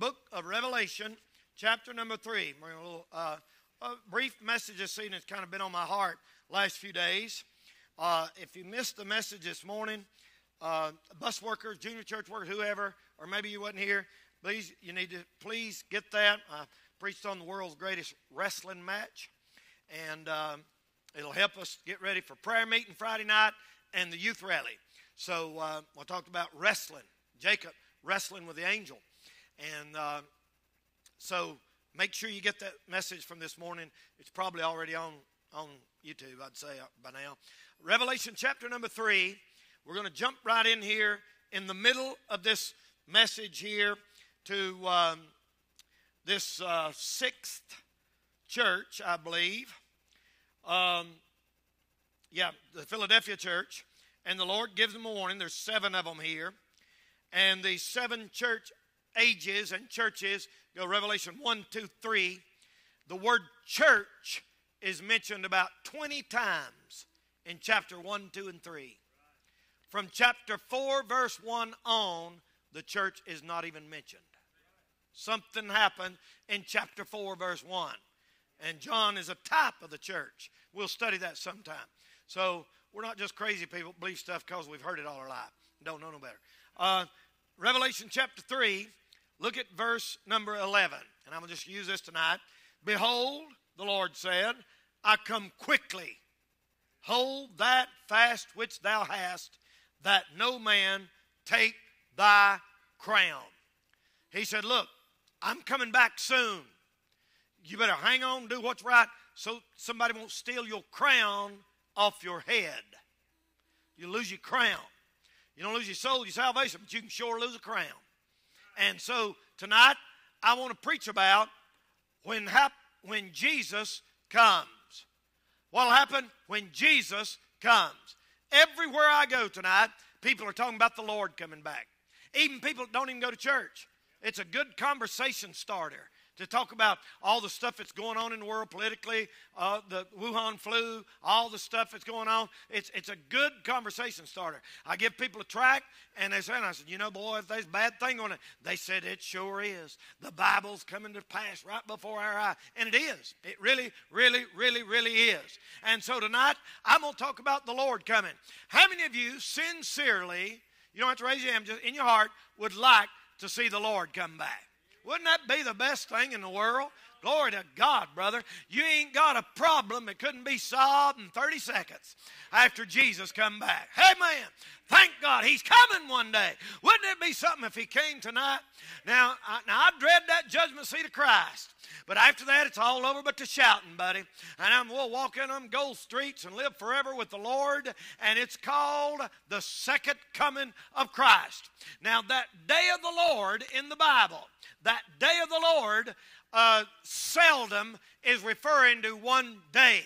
the book of Revelation, chapter number 3. We're going to a brief message this evening. It's kind of been on my heart last few days. If you missed the message this morning, bus workers, junior church workers, whoever, or maybe you wasn't here, please get that. I preached on the world's greatest wrestling match, and it'll help us get ready for prayer meeting Friday night and the youth rally. So I talked about wrestling, Jacob wrestling with the angel. And so make sure you get that message from this morning. It's probably already on YouTube, I'd say, by now. Revelation chapter number 3. We're going to jump right in here in the middle of this message here to this sixth church, I believe. The Philadelphia church. And the Lord gives them a warning. There's 7 of them here. And the 7 church ages and churches, go Revelation 1, 2, 3. The word church is mentioned about 20 times in chapter 1, 2, and 3. From chapter 4, verse 1 on, the church is not even mentioned. Something happened in chapter 4, verse 1. And John is a type of the church. We'll study that sometime. So we're not just crazy people who believe stuff because we've heard it all our life. Don't know no better. Revelation chapter 3, look at verse number 11. And I'm going to just use this tonight. Behold, the Lord said, I come quickly. Hold that fast which thou hast, that no man take thy crown. He said, look, I'm coming back soon. You better hang on, do what's right, so somebody won't steal your crown off your head. You lose your crown. You don't lose your soul, your salvation, but you can sure lose a crown. And so tonight I want to preach about when Jesus comes. What will happen when Jesus comes? Everywhere I go tonight, people are talking about the Lord coming back. Even people that don't even go to church. It's a good conversation starter to talk about all the stuff that's going on in the world politically, the Wuhan flu, all the stuff that's going on. It's a good conversation starter. I give people a tract, and they say, and I said, you know, boy, if there's a bad thing on it, they said, it sure is. The Bible's coming to pass right before our eye. And it is. It really, really, really, really is. And so tonight, I'm going to talk about the Lord coming. How many of you sincerely, you don't have to raise your hand, just in your heart, would like to see the Lord come back? Wouldn't that be the best thing in the world? Glory to God, brother. You ain't got a problem that couldn't be solved in 30 seconds after Jesus come back. Amen. Thank God he's coming one day. Wouldn't it be something if he came tonight? Now I dread that judgment seat of Christ. But after that, it's all over but the shouting, buddy. And we'll walk in them gold streets and live forever with the Lord. And it's called the second coming of Christ. Now, that day of the Lord in the Bible, that day of the Lord seldom is referring to one day.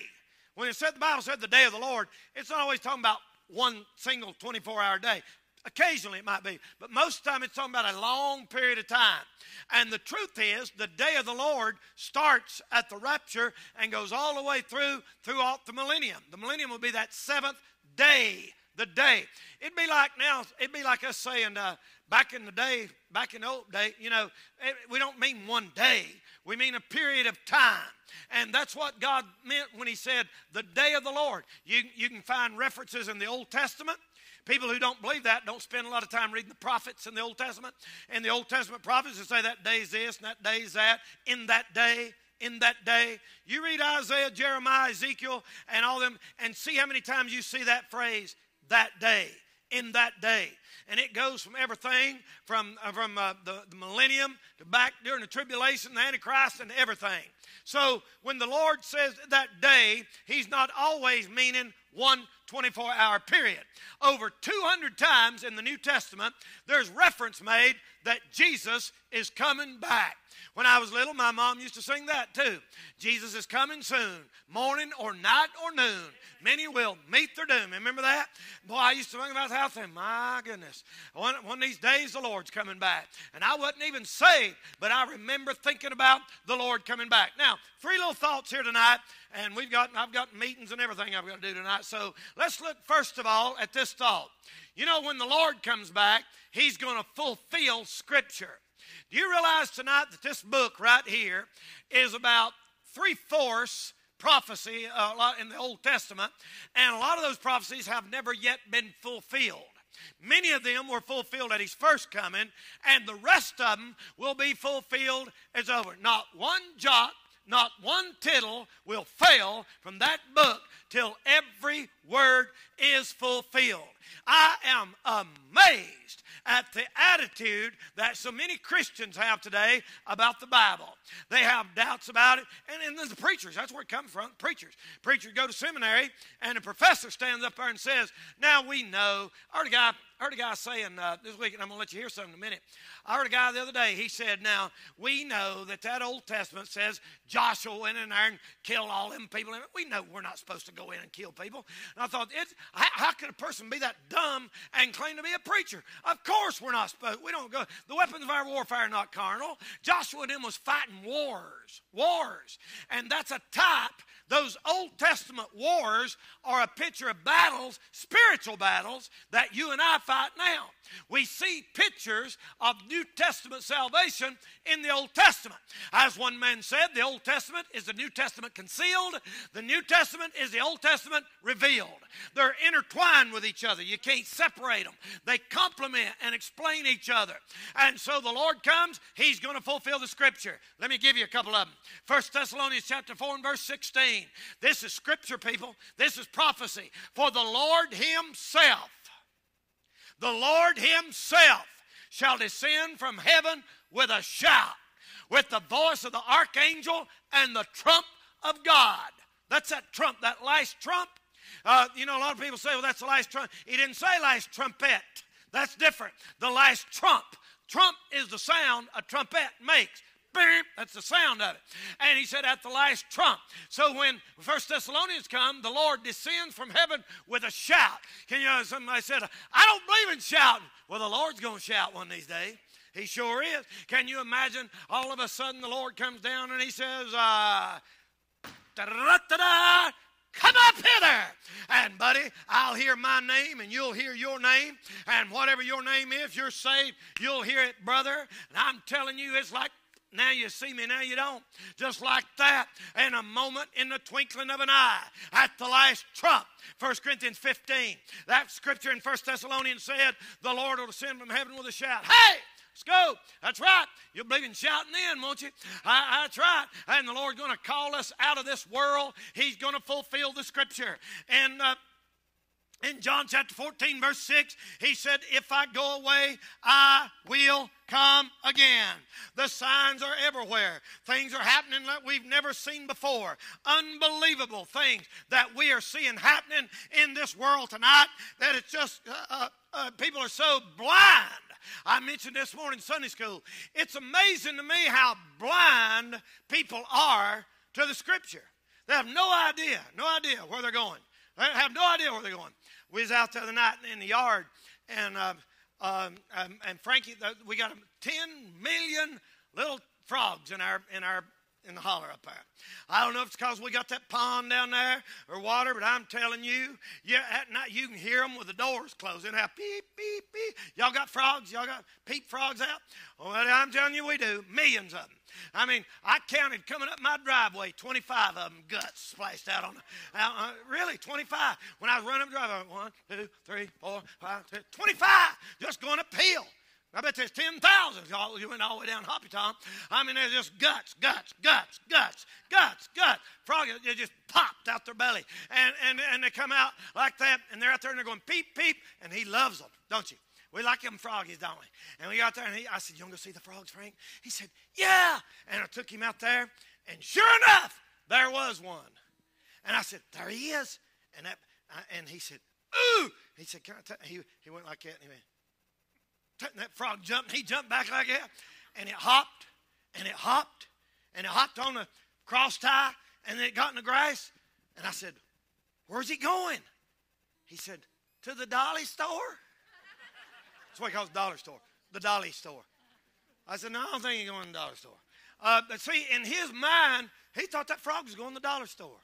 When it said the Bible said the day of the Lord, it's not always talking about one single 24-hour day. Occasionally it might be, but most of the time it's talking about a long period of time. And the truth is, the day of the Lord starts at the rapture and goes all the way throughout the millennium. The millennium will be that 7th day, the day. It'd be like now, it'd be like us saying back in the day, back in the old day, you know, we don't mean one day. We mean a period of time. And that's what God meant when he said the day of the Lord. You can find references in the Old Testament. People who don't believe that don't spend a lot of time reading the prophets in the Old Testament. And the Old Testament prophets that say that day's this and that day's that, in that day, in that day. You read Isaiah, Jeremiah, Ezekiel, and all them, and see how many times you see that phrase, that day, in that day. And it goes from everything, from the millennium to back during the tribulation, the Antichrist, and everything. So when the Lord says that day, he's not always meaning one 24-hour period. Over 200 times in the New Testament, there's reference made that Jesus is coming back. When I was little, my mom used to sing that too. Jesus is coming soon, morning or night or noon. Many will meet their doom. Remember that? Boy, I used to sing about the house and my goodness, one of these days the Lord's coming back. And I wasn't even saved, but I remember thinking about the Lord coming back. Now, 3 little thoughts here tonight, and I've got meetings and everything I've got to do tonight, so let's look first of all at this thought. You know, when the Lord comes back, he's going to fulfill Scripture. Do you realize tonight that this book right here is about three-fourths prophecy a lot in the Old Testament, and a lot of those prophecies have never yet been fulfilled. Many of them were fulfilled at his first coming, and the rest of them will be fulfilled as over. Not one jot, not one tittle will fail from that book till every word is fulfilled. I am amazed at the attitude that so many Christians have today about the Bible. They have doubts about it. And there's the preachers. That's where it comes from, preachers. Preachers go to seminary, and the professor stands up there and says, now we know. I heard a guy saying this week, and I'm going to let you hear something in a minute. I heard a guy the other day. He said, now we know that Old Testament says Joshua went in there and killed all them people. We know we're not supposed to go in and kill people. And I thought, how could a person be that dumb and claim to be a preacher? Of course we're not supposed. We don't go. The weapons of our warfare are not carnal. Joshua and them was fighting wars. And that's a type. Those Old Testament wars are a picture of battles, spiritual battles, that you and I fight now. We see pictures of New Testament salvation in the Old Testament. As one man said, the Old Testament is the New Testament concealed. The New Testament is the Old Testament revealed. They're intertwined with each other. You can't separate them. They complement and explain each other. And so the Lord comes, he's going to fulfill the Scripture. Let me give you a couple of them. 1 Thessalonians chapter 4 and verse 16. This is Scripture, people. This is prophecy. For the Lord himself shall descend from heaven with a shout, with the voice of the archangel and the trump of God. That's that trump, that last trump. You know, a lot of people say, well, that's the last trump. He didn't say last trumpet. That's different. The last trump. Trump is the sound a trumpet makes. That's the sound of it. And he said, at the last trump. So when 1 Thessalonians come, the Lord descends from heaven with a shout. Can you know, somebody said, I don't believe in shouting. Well, the Lord's going to shout one of these days. He sure is. Can you imagine all of a sudden the Lord comes down and he says, da-da-da-da-da, come up hither. And, buddy, I'll hear my name and you'll hear your name. And whatever your name is, you're saved, you'll hear it, brother. And I'm telling you, it's like, now you see me, now you don't. Just like that, in a moment, in the twinkling of an eye, at the last trump. 1 Corinthians 15, that scripture in 1 Thessalonians said, the Lord will descend from heaven with a shout. Hey! Let's go. That's right. You'll believe in shouting in, won't you? That's right. And the Lord's going to call us out of this world. He's going to fulfill the scripture. And in John chapter 14, verse 6, he said, if I go away, I will come again. The signs are everywhere. Things are happening that we've never seen before. Unbelievable things that we are seeing happening in this world tonight that it's just people are so blind. I mentioned this morning in Sunday school. It's amazing to me how blind people are to the Scripture. They have no idea where they're going. They have no idea where they're going. We was out the other night in the yard, and Frankie, we got 10 million little frogs in the holler up there. I don't know if it's because we got that pond down there or water, but I'm telling you, yeah, at night you can hear them with the doors closed. It'll have beep, beep, beep. Y'all got frogs? Y'all got peep frogs out? Well, I'm telling you, we do. Millions of them. I mean, I counted coming up my driveway, 25 of them guts splashed out on the, really, 25. When I was running up the driveway, 1, 2, 3, 4, 5, 6, 25 just going uphill. I bet there's 10,000. You went all the way down Hoppy Tom. I mean, there's just guts. Frogs, they just popped out their belly. And they come out like that, and they're out there, and they're going, peep, peep. And he loves them, don't you? We like them froggies, don't we? And we got there, and I said, you want to go see the frogs, Frank? He said, yeah. And I took him out there, and sure enough, there was one. And I said, there he is. And he said, ooh. He said, can I tell you? He went like that, and he went, that frog jumped, and he jumped back like that, and it hopped, and it hopped, and it hopped on the cross tie, and then it got in the grass, and I said, where's he going? He said, to the dolly store. That's what he calls the dollar store, the dolly store. I said, no, I don't think he's going to the dollar store. But see, in his mind, he thought that frog was going to the dollar store.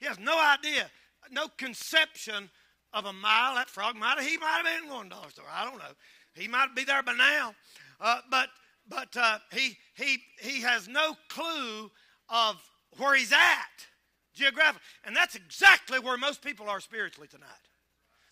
He has no idea, no conception of a mile. That frog might have been going to the dollar store. I don't know. He might be there by now, but But he has no clue of where he's at geographically. And that's exactly where most people are spiritually tonight.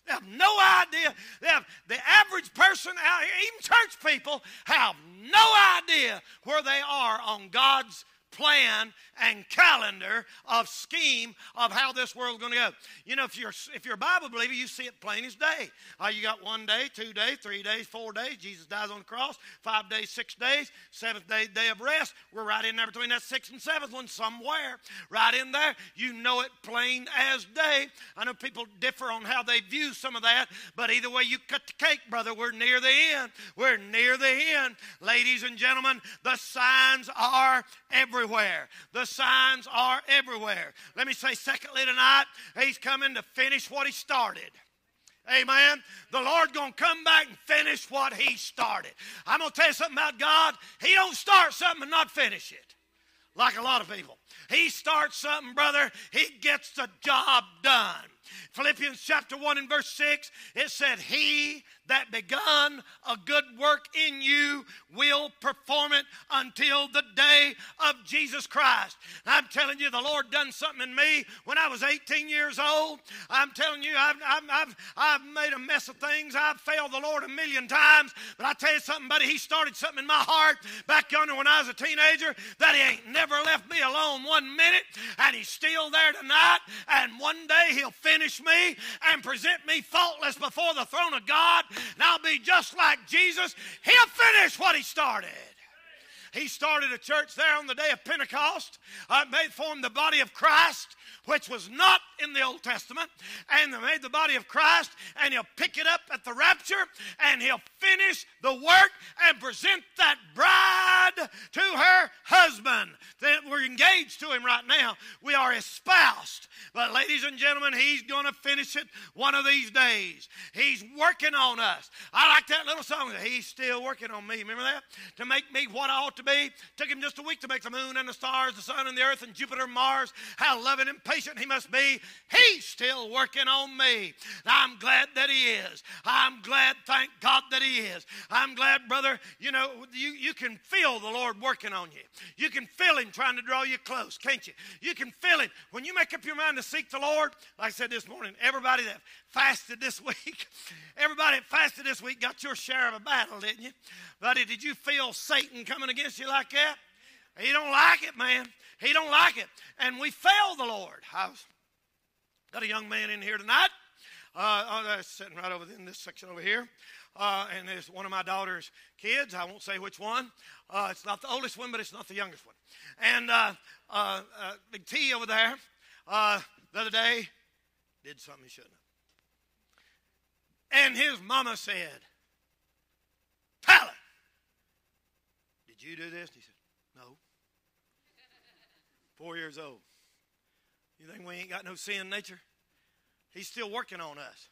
They have no idea. They have the average person out here, even church people, have no idea where they are on God's plan and calendar of scheme of how this world's going to go. You know, if you're a Bible believer, you see it plain as day. You got 1 day, 2 days, 3 days, 4 days. Jesus dies on the cross. 5 days, 6 days, 7th day, day of rest. We're right in there between that 6th and 7th one somewhere. Right in there. You know it plain as day. I know people differ on how they view some of that, but either way you cut the cake, brother. We're near the end. We're near the end. Ladies and gentlemen, the signs are everywhere. The signs are everywhere. Let me say, secondly, tonight, he's coming to finish what he started. Amen. The Lord's going to come back and finish what he started. I'm going to tell you something about God. He don't start something and not finish it, like a lot of people. He starts something, brother. He gets the job done. Philippians chapter 1 and verse 6, it said, he that begun a good work in you will perform it until the day of Jesus Christ. And I'm telling you, the Lord done something in me when I was 18 years old. I'm telling you, I've made a mess of things. I've failed the Lord a million times. But I tell you something, buddy, he started something in my heart back yonder when I was a teenager that he ain't never left me alone 1 minute. And he's still there tonight. And one day he'll finish me and present me faultless before the throne of God, and I'll be just like Jesus. He'll finish what he started. He started a church there on the day of Pentecost. They formed the body of Christ, which was not in the Old Testament. And they made the body of Christ, and he'll pick it up at the rapture, and he'll finish the work and present that bride to her husband. We're engaged to him right now. We are espoused. But ladies and gentlemen, he's going to finish it one of these days. He's working on us. I like that little song, he's still working on me. Remember that? To make me what I ought to be. Took him just a week to make the moon and the stars, the sun and the earth and Jupiter and Mars. How loving and patient he must be. He's still working on me. I'm glad that he is. I'm glad, thank God that he is. I'm glad, brother, you know, you can feel the Lord working on you. You can feel him trying to draw you close, can't you? You can feel it. When you make up your mind to seek the Lord, like I said this morning, everybody that fasted this week, everybody that fasted this week got your share of a battle, didn't you? Buddy, did you feel Satan coming against you like that? He don't like it, man. He don't like it. And we fail the Lord. Got a young man in here tonight. That's sitting right over in this section over here. And it's one of my daughter's kids. I won't say which one. It's not the oldest one, but it's not the youngest one. And Big T over there, the other day, did something he shouldn't have. And his mama said, "Tyler, did you do this?" And he said, "No." 4 years old. You think we ain't got no sin nature? He's still working on us.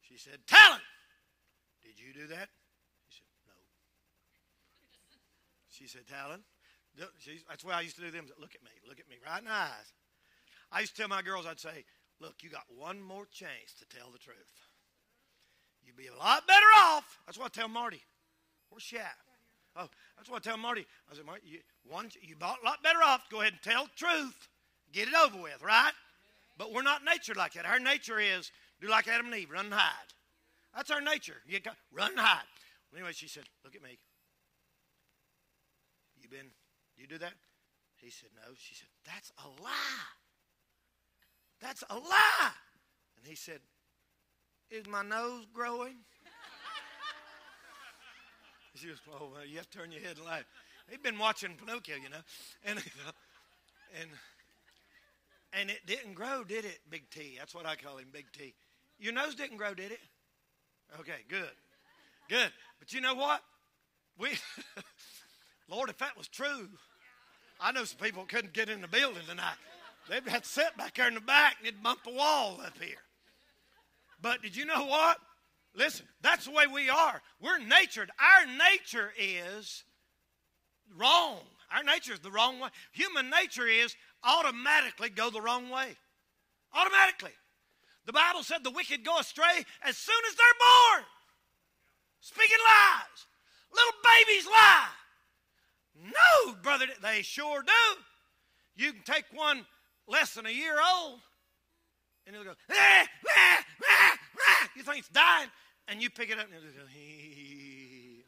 She said, "Talon, did you do that?" He said, "No." She said, "Talon." That's why I used to do them. Look at me, right in the eyes. I used to tell my girls, I'd say, "Look, you got one more chance to tell the truth. You'd be a lot better off." That's what I tell Marty. Where's she at? Oh, that's what I tell Marty. I said, "Marty, you bought a lot better off. Go ahead and tell the truth. Get it over with, right?" But we're not natured like that. Our nature is, do like Adam and Eve, run and hide. That's our nature. You got, run and hide. Well, anyway, she said, "Look at me. You do that?" He said, "No." She said, "That's a lie. That's a lie." And he said, "Is my nose growing?" She was, "Oh, well, you have to turn your head and laugh." He'd been watching Pinocchio, you know. And it didn't grow, did it, Big T? That's what I call him, Big T. Your nose didn't grow, did it? Okay, good. Good. But you know what? Lord, if that was true, I know some people couldn't get in the building tonight. They'd have to sit back there in the back and it'd bump the wall up here. But did you know what? Listen, that's the way we are. We're natured. Our nature is wrong. Our nature is the wrong way. Human nature is automatically go the wrong way. Automatically. The Bible said the wicked go astray as soon as they're born. Speaking lies. Little babies lie. No, brother, they sure do. You can take one less than a year old, and it'll go, ah, ah, ah, ah. You think it's dying, and you pick it up, and it'll go, hee.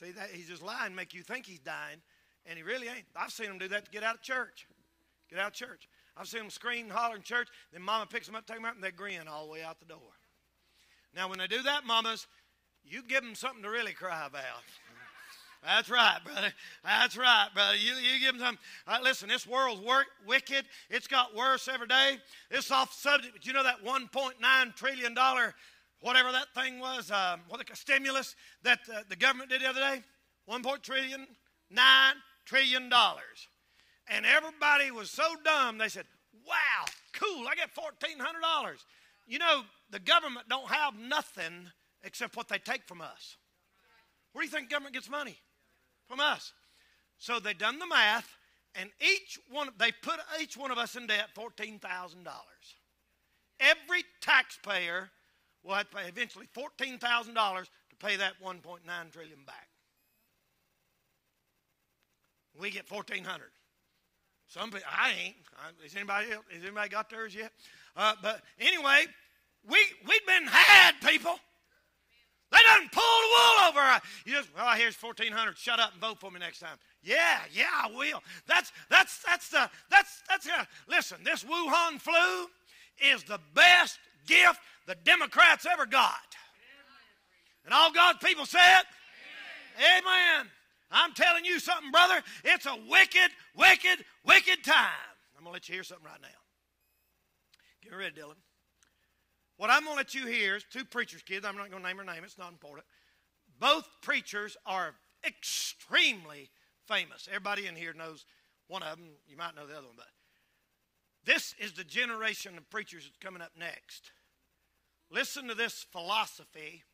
See, that, he's just lying, make you think he's dying, and he really ain't. I've seen him do that to get out of church. Get out of church. I've seen them scream and holler in church, then Mama picks them up, takes them out, and they grin all the way out the door. Now, when they do that, Mamas, you give them something to really cry about. That's right, brother. That's right, brother. You give them something. Right, listen, this world's wicked. It's got worse every day. It's off subject, but you know that $1.9 trillion, whatever that thing was, stimulus that the government did the other day? $1.9 trillion. And everybody was so dumb, they said, wow, cool, I got $1,400. You know, the government don't have nothing except what they take from us. Where do you think government gets money? From us. So they done the math, and they put each one of us in debt $14,000. Every taxpayer will have to pay eventually $14,000 to pay that $1.9 trillion back. We get $1,400. Some people, I ain't. Is anybody else? Has anybody got theirs yet? But anyway, we've been had, people. They done pulled the wool over us. You just, well, here's $1,400. Shut up and vote for me next time. Yeah, I will. Listen, this Wuhan flu is the best gift the Democrats ever got. And all God's people said, amen. Amen. I'm telling you something, brother. It's a wicked, wicked, wicked time. I'm going to let you hear something right now. Get ready, Dylan. What I'm going to let you hear is two preachers' kids. I'm not going to name her name. It's not important. Both preachers are extremely famous. Everybody in here knows one of them. You might know the other one, but this is the generation of preachers that's coming up next. Listen to this philosophy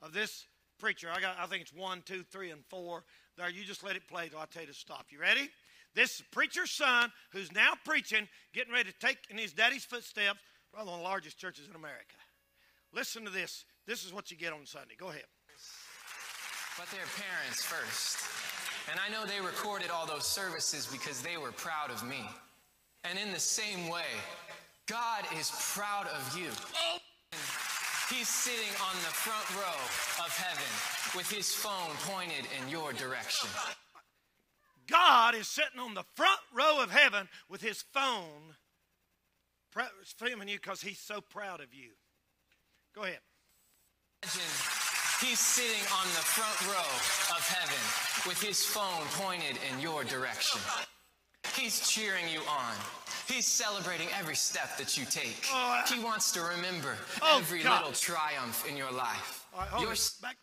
of this preacher. I think it's 1, 2, 3, and 4. There, you just let it play till I tell you to stop. You ready? This preacher's son, who's now preaching, getting ready to take in his daddy's footsteps, probably one of the largest churches in America. Listen to this. This is what you get on Sunday. Go ahead. But their parents first. And I know they recorded all those services because they were proud of me. And in the same way, God is proud of you. He's sitting on the front row of heaven with his phone pointed in your direction. God is sitting on the front row of heaven with his phone filming you because he's so proud of you. Go ahead. Imagine he's sitting on the front row of heaven with his phone pointed in your direction. He's cheering you on. He's celebrating every step that you take. He wants to remember every little triumph in your life. All right,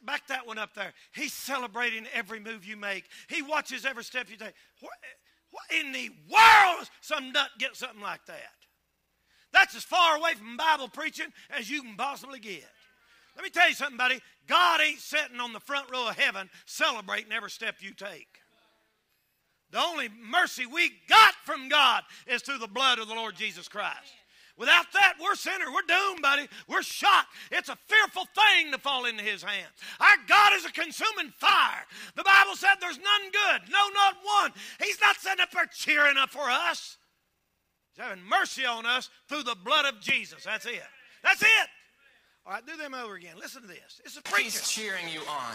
back that one up there. He's celebrating every move you make. He watches every step you take. What in the world does some nut get something like that? That's as far away from Bible preaching as you can possibly get. Let me tell you something, buddy. God ain't sitting on the front row of heaven celebrating every step you take. The only mercy we got from God is through the blood of the Lord Jesus Christ. Without that, we're sinners. We're doomed, buddy. We're shot. It's a fearful thing to fall into his hand. Our God is a consuming fire. The Bible said there's none good. No, not one. He's not sitting up there cheering up for us. He's having mercy on us through the blood of Jesus. That's it. That's it. All right, do them over again. Listen to this. It's a preacher. He's cheering you on.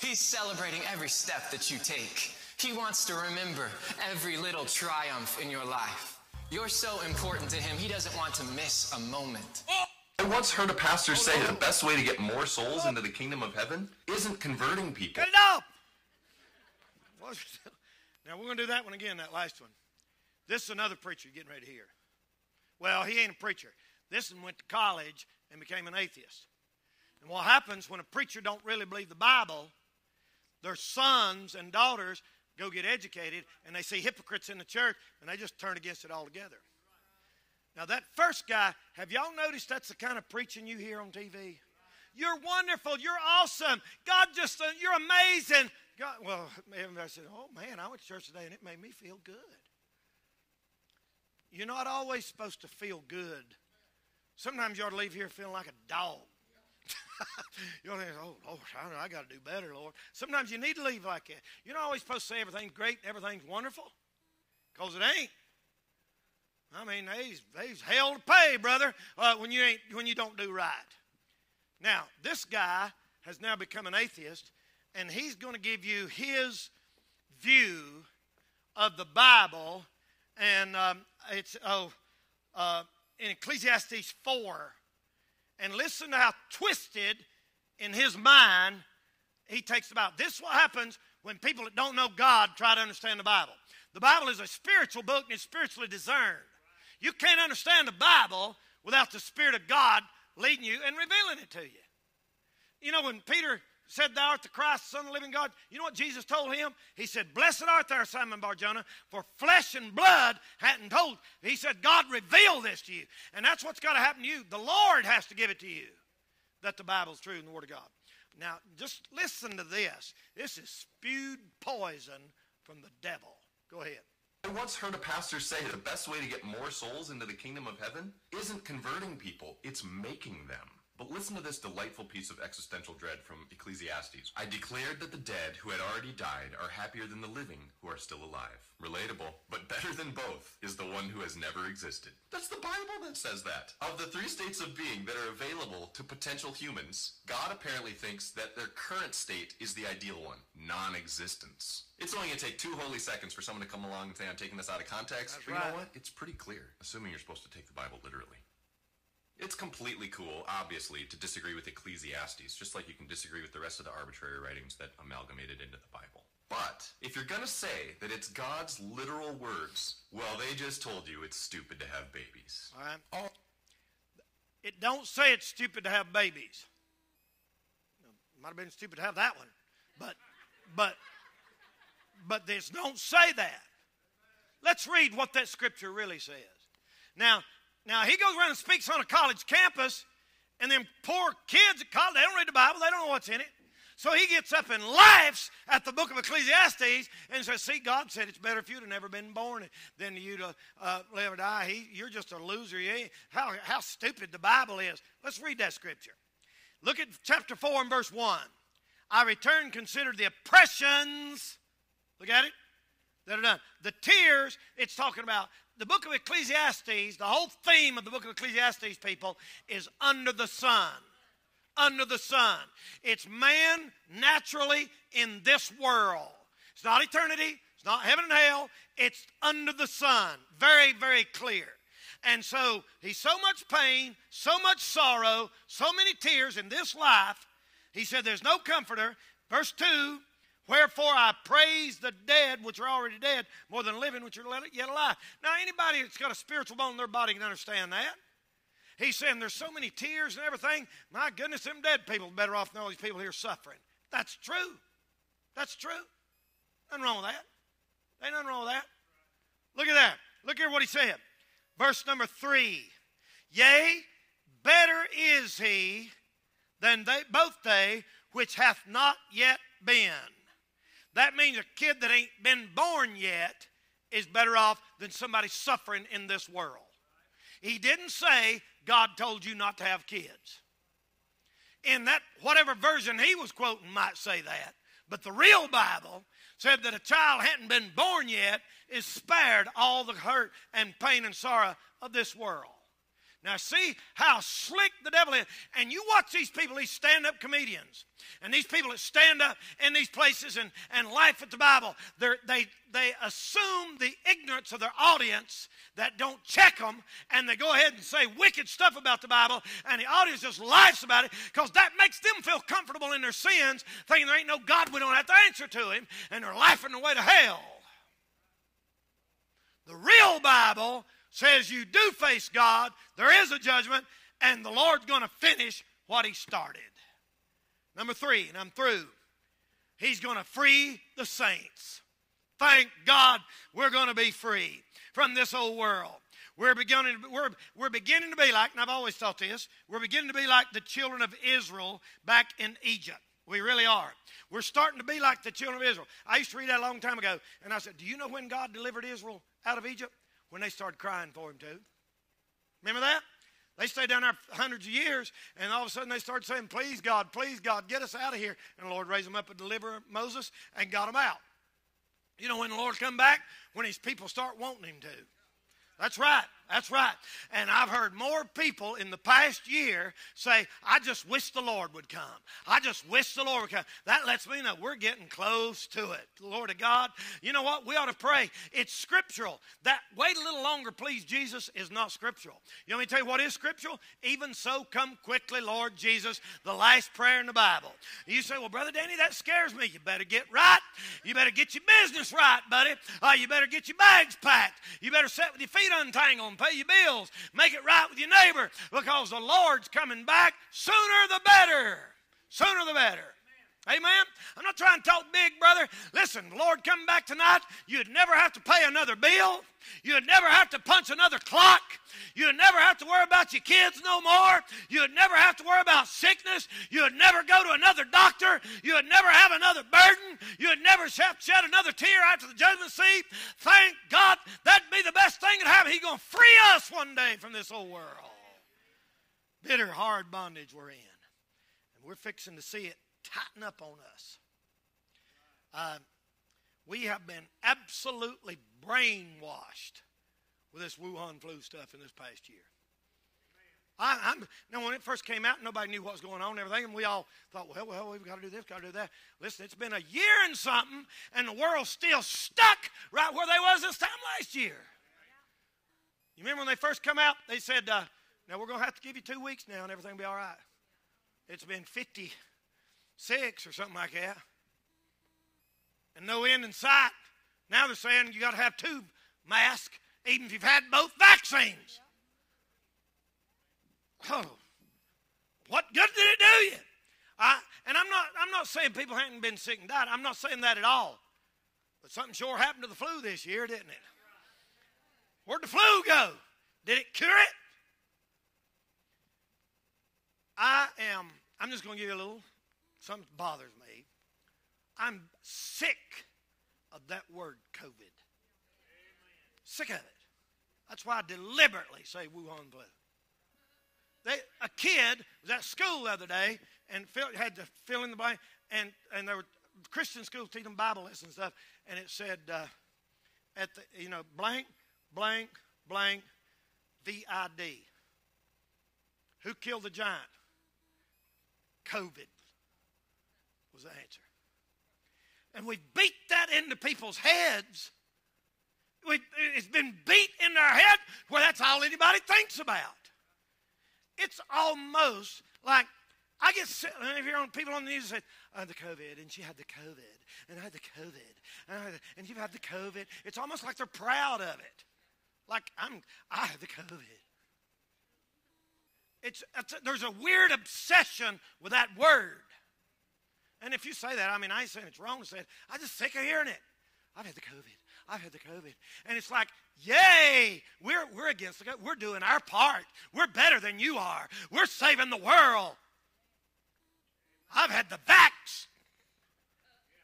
He's celebrating every step that you take. He wants to remember every little triumph in your life. You're so important to him, he doesn't want to miss a moment. I once heard a pastor say the best way to get more souls into the kingdom of heaven isn't converting people. Cut it off! Now, we're going to do that one again, that last one. This is another preacher getting ready to hear. Well, he ain't a preacher. This one went to college and became an atheist. And what happens when a preacher don't really believe the Bible, their sons and daughters go get educated, and they see hypocrites in the church, and they just turn against it altogether. Now, that first guy, have y'all noticed that's the kind of preaching you hear on TV? You're wonderful. You're awesome. God just, you're amazing. God, well, everybody said, oh, man, I went to church today, and it made me feel good. You're not always supposed to feel good. Sometimes you ought to leave here feeling like a dog. You don't have to say, oh, Lord, I got to do better, Lord. Sometimes you need to leave like that. You're not always supposed to say everything's great and everything's wonderful, because it ain't. I mean, they's hell to pay, brother, when you don't do right. Now, this guy has now become an atheist, and he's going to give you his view of the Bible, and in Ecclesiastes 4. And listen to how twisted in his mind he takes about. This is what happens when people that don't know God try to understand the Bible. The Bible is a spiritual book, and it's spiritually discerned. You can't understand the Bible without the Spirit of God leading you and revealing it to you. You know, when Peter said, thou art the Christ, Son of the living God, you know what Jesus told him? He said, blessed art thou, Simon Barjona, for flesh and blood hadn't told. He said, God revealed this to you. And that's what's got to happen to you. The Lord has to give it to you, that the Bible's true and the Word of God. Now, just listen to this. This is spewed poison from the devil. Go ahead. I once heard a pastor say the best way to get more souls into the kingdom of heaven isn't converting people, it's making them. But listen to this delightful piece of existential dread from Ecclesiastes. I declared that the dead who had already died are happier than the living who are still alive. Relatable, but better than both is the one who has never existed. That's the Bible that says that. Of the three states of being that are available to potential humans, God apparently thinks that their current state is the ideal one, non-existence. It's only going to take 2 holy seconds for someone to come along and say, I'm taking this out of context. That's but right. You know what? It's pretty clear, assuming you're supposed to take the Bible literally. It's completely cool, obviously, to disagree with Ecclesiastes, just like you can disagree with the rest of the arbitrary writings that amalgamated into the Bible. But if you're going to say that it's God's literal words, well, they just told you it's stupid to have babies. All right. Oh. It don't say it's stupid to have babies. It might have been stupid to have that one, but this don't say that. Let's read what that scripture really says. Now, he goes around and speaks on a college campus, and them poor kids at college, they don't read the Bible, they don't know what's in it. So he gets up and laughs at the book of Ecclesiastes and says, see, God said it's better for you to never been born than you to live or die. You're just a loser. How stupid the Bible is. Let's read that scripture. Look at chapter 4 and verse 1. I returned, considered the oppressions, look at it, that are done. The tears, it's talking about. The book of Ecclesiastes, the whole theme of the book of Ecclesiastes, people, is under the sun. Under the sun. It's man naturally in this world. It's not eternity. It's not heaven and hell. It's under the sun. Very, very clear. And so he's so much pain, so much sorrow, so many tears in this life. He said there's no comforter. Verse 2. Wherefore I praise the dead which are already dead more than living which are yet alive. Now anybody that's got a spiritual bone in their body can understand that. He's saying there's so many tears and everything. My goodness, them dead people are better off than all these people here suffering. That's true. That's true. Nothing wrong with that. Ain't nothing wrong with that. Look at that. Look here what he said. Verse number 3. Yea, better is he than both they which hath not yet been. That means a kid that ain't been born yet is better off than somebody suffering in this world. He didn't say God told you not to have kids. In that, whatever version he was quoting might say that, but the real Bible said that a child hadn't been born yet is spared all the hurt and pain and sorrow of this world. Now see how slick the devil is. And you watch these people, these stand-up comedians, and these people that stand up in these places and laugh at the Bible. They assume the ignorance of their audience that don't check them, and they go ahead and say wicked stuff about the Bible, and the audience just laughs about it because that makes them feel comfortable in their sins, thinking there ain't no God, we don't have to answer to him, and they're laughing their way to hell. The real Bible says you do face God, there is a judgment, and the Lord's going to finish what he started. Number 3, and I'm through. He's going to free the saints. Thank God we're going to be free from this old world. We're beginning to be like, and I've always thought this, we're beginning to be like the children of Israel back in Egypt. We really are. We're starting to be like the children of Israel. I used to read that a long time ago, and I said, do you know when God delivered Israel out of Egypt? When they started crying for him too. Remember that? They stayed down there for hundreds of years, and all of a sudden they started saying, please, God, get us out of here. And the Lord raised them up and delivered Moses and got them out. You know, when the Lord come back, when his people start wanting him to. That's right. That's right. And I've heard more people in the past year say, I just wish the Lord would come. I just wish the Lord would come. That lets me know we're getting close to it. Lord of God, you know what? We ought to pray. It's scriptural. That wait a little longer, please, Jesus, is not scriptural. You want me to tell you what is scriptural? Even so, come quickly, Lord Jesus, the last prayer in the Bible. You say, well, Brother Danny, that scares me. You better get right. You better get your business right, buddy. You better get your bags packed. You better sit with your feet untangled and pay your bills. Make it right with your neighbor, because the Lord's coming back. Sooner the better. Sooner the better. Amen. Amen? I'm not trying to talk big, brother. Listen, the Lord coming back tonight, you'd never have to pay another bill. You'd never have to punch another clock. You'd never have to worry about your kids no more. You'd never have to worry about sickness. You'd never go to another doctor. You'd never have another burden. You'd never shed another tear after the judgment seat. Thank God, that'd be the best thing that happened. He's going to free us one day from this old world. Bitter, hard bondage we're in. And we're fixing to see it tighten up on us. We have been absolutely brainwashed with this Wuhan flu stuff in this past year. Now, when it first came out, nobody knew what was going on and everything, and we all thought, well, we've got to do this, got to do that. Listen, it's been a year and something, and the world's still stuck right where they was this time last year. You remember when they first come out, they said, now we're going to have to give you 2 weeks now, and everything will be all right. It's been 56 or something like that, and no end in sight. Now they're saying you got to have 2 masks, even if you've had both vaccines. Oh, what good did it do you? I'm not saying people hadn't been sick and died. I'm not saying that at all. But something sure happened to the flu this year, didn't it? Where'd the flu go? Did it cure it? I'm just going to give you a little, something bothers me. I'm sick of that word COVID. Amen. Sick of it. That's why I deliberately say Wuhan flu. A kid was at school the other day and had to fill in the blank, and there were Christian schools teaching Bible lessons and stuff, and it said at the blank blank blank VID. Who killed the giant? COVID was the answer. And we beat that into people's heads. It's been beat in their head where that's all anybody thinks about. It's almost like I get sick. And if you're on people on the news, say, "I had the COVID, and she had the COVID, and I had the COVID, and you've had the COVID." It's almost like they're proud of it. Like I had the COVID. There's a weird obsession with that word. And if you say that, I mean, I ain't saying it's wrong to say it. I'm just sick of hearing it. I've had the COVID. I've had the COVID. And it's like, yay, we're against the COVID. We're doing our part. We're better than you are. We're saving the world. I've had the vax.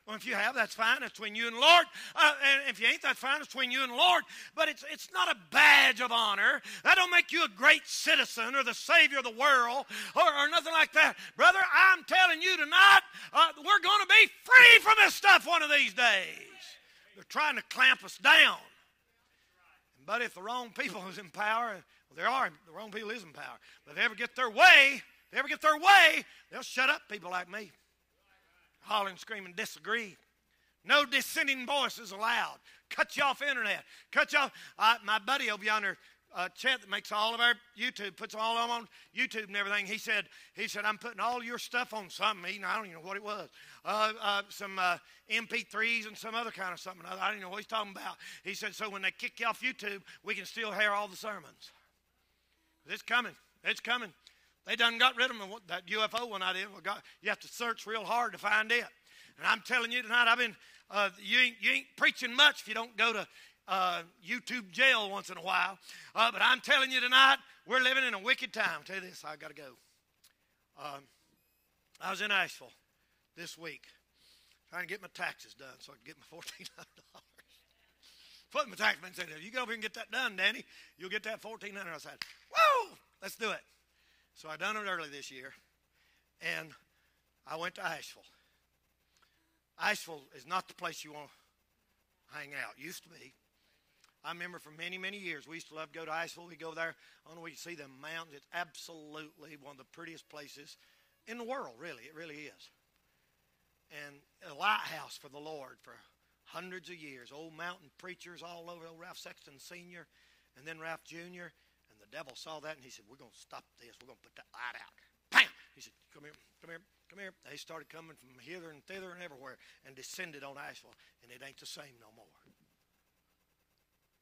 Well, if you have, that's fine. It's between you and the Lord. And if you ain't, that's fine. It's between you and the Lord. But it's not a badge of honor. That don't make you a great citizen or the Savior of the world or nothing like that. Brother, I'm telling you tonight, we're going to be free from this stuff one of these days. They're trying to clamp us down. But if the wrong people is in power, the wrong people is in power. But if they ever get their way, they'll shut up people like me. Hollering, screaming, disagree. No dissenting voices allowed. Cut you off internet. Cut you off. My buddy over yonder, Chet, that makes all of our YouTube, puts all of them on YouTube and everything. He said, I'm putting all your stuff on something. I don't even know what it was. Some MP3s and some other kind of something. I don't know what he's talking about. He said, so when they kick you off YouTube, we can still hear all the sermons. It's coming. It's coming. They done got rid of them. That UFO one I did. You have to search real hard to find it. And I'm telling you tonight, you ain't preaching much if you don't go to YouTube jail once in a while. But I'm telling you tonight, we're living in a wicked time. I'll tell you this, I got to go. I was in Asheville this week trying to get my taxes done so I could get my $1,400. Put my taxman said, "You go over here and get that done, Danny. You'll get that $1,400." I said, "Whoa!" Let's do it. So I done it early this year, and I went to Asheville. Asheville is not the place you want to hang out. Used to be. I remember for many, many years, we used to love to go to Asheville. We'd go there, and we'd see the mountains. It's absolutely one of the prettiest places in the world, really. It really is. And a lighthouse for the Lord for hundreds of years. Old mountain preachers all over. Old Ralph Sexton Senior, and then Ralph Junior. And the devil saw that, and he said, "We're going to stop this. We're going to put that light out." Bam! He said, "Come here, come here, come here." They started coming from hither and thither and everywhere and descended on Asheville, and it ain't the same no more.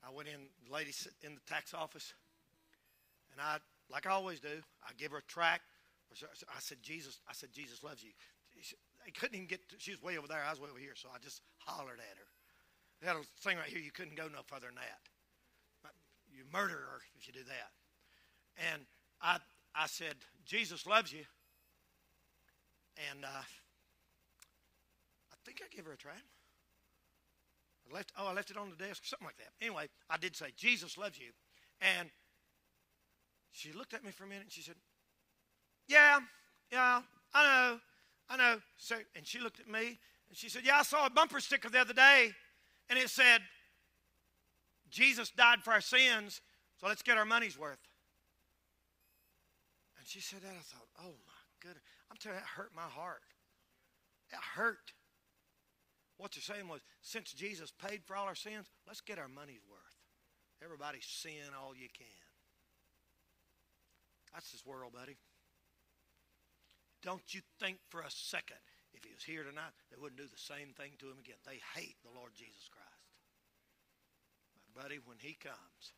I went in, the lady in the tax office, and I, like I always do, I give her a tract. I said, "Jesus loves you." I couldn't even get to, she was way over there, I was way over here, so I just hollered at her. They had a thing right here, you couldn't go no further than that. You murder her if you do that. And I said, "Jesus loves you." And I think I gave her a tract. I left it on the desk, something like that. Anyway, I did say, "Jesus loves you." And she looked at me for a minute, and she said, Yeah, I know. So, and she looked at me, and she said, "Yeah, I saw a bumper sticker the other day, and it said, 'Jesus died for our sins, so let's get our money's worth.'" And she said that, I thought, oh, my goodness. I'm telling you, that hurt my heart. It hurt. What they're saying was, since Jesus paid for all our sins, let's get our money's worth. Everybody sin all you can. That's this world, buddy. Don't you think for a second, if he was here tonight, they wouldn't do the same thing to him again. They hate the Lord Jesus Christ. But buddy, when he comes,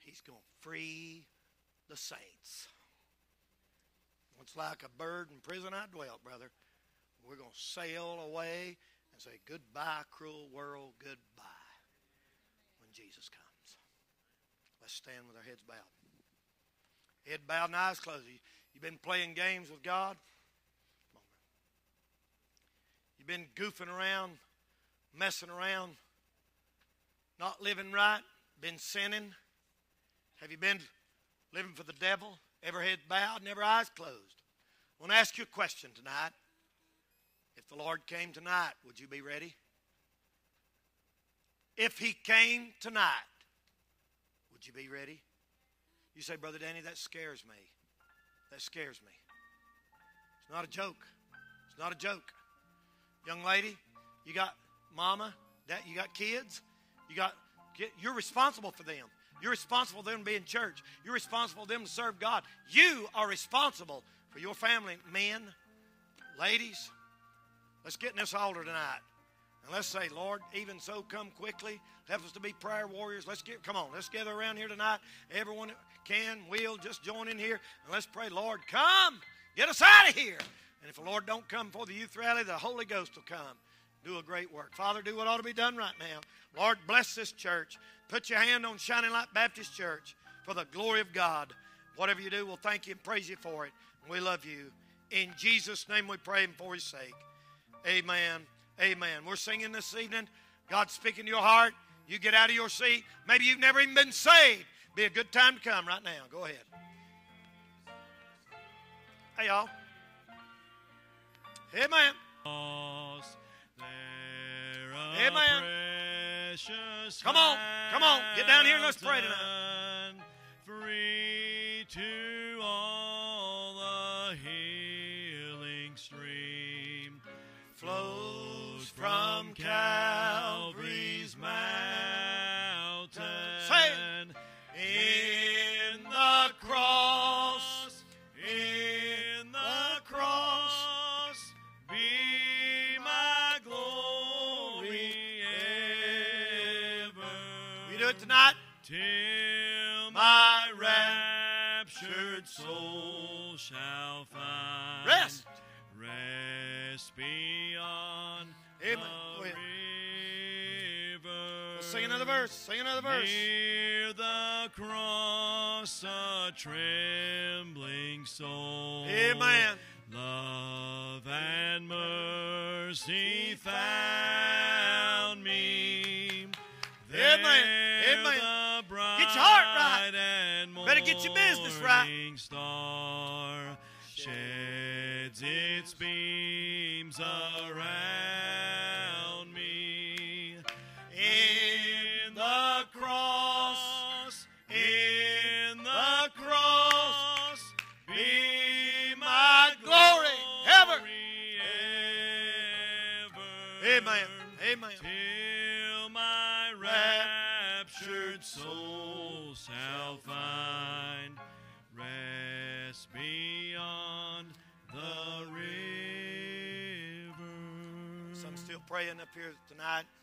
he's going to free the saints. Once like a bird in prison I dwelt, brother. We're going to sail away and say, "Goodbye, cruel world, goodbye," when Jesus comes. Let's stand with our heads bowed. Head bowed and eyes closed. You've been playing games with God. Come on, you've been goofing around, messing around, not living right, been sinning. Have you been living for the devil? Every head bowed and every eyes closed. I want to ask you a question tonight. If the Lord came tonight, would you be ready? If he came tonight, would you be ready? You say, "Brother Danny, that scares me. That scares me." It's not a joke. It's not a joke. Young lady, you got mama, dad, you got kids. You're responsible for them. You're responsible for them to be in church. You're responsible for them to serve God. You are responsible for your family, men, ladies. Let's get in this altar tonight. And let's say, "Lord, even so, come quickly. Help us to be prayer warriors." Let's gather around here tonight. Everyone can, will, just join in here. And let's pray, "Lord, come. Get us out of here." And if the Lord don't come for the youth rally, the Holy Ghost will come. Do a great work. Father, do what ought to be done right now. Lord, bless this church. Put your hand on Shining Light Baptist Church for the glory of God. Whatever you do, we'll thank you and praise you for it. We love you. In Jesus' name we pray and for his sake. Amen. Amen. We're singing this evening. God's speaking to your heart. You get out of your seat. Maybe you've never even been saved. Be a good time to come right now. Go ahead. Hey, y'all. Hey, man. Hey, man. Come on. Come on. Get down here and let's pray tonight. Free to all the healing stream flows from Calvary's mountain. In the cross, in the cross, be my glory ever. We do it tonight. Till my raptured soul shall find rest. Rest beyond the river. Let's sing another verse. Sing another verse. Near the cross, a trembling soul. Amen. Love and mercy found me. There, amen. Amen. The bride. Get your heart right. Better get your business right. Morning star sheds its beams around me. In the cross, be my glory ever. Amen. Amen. Till my raptured soul shall find rest beyond the river. So I'm still praying up here tonight.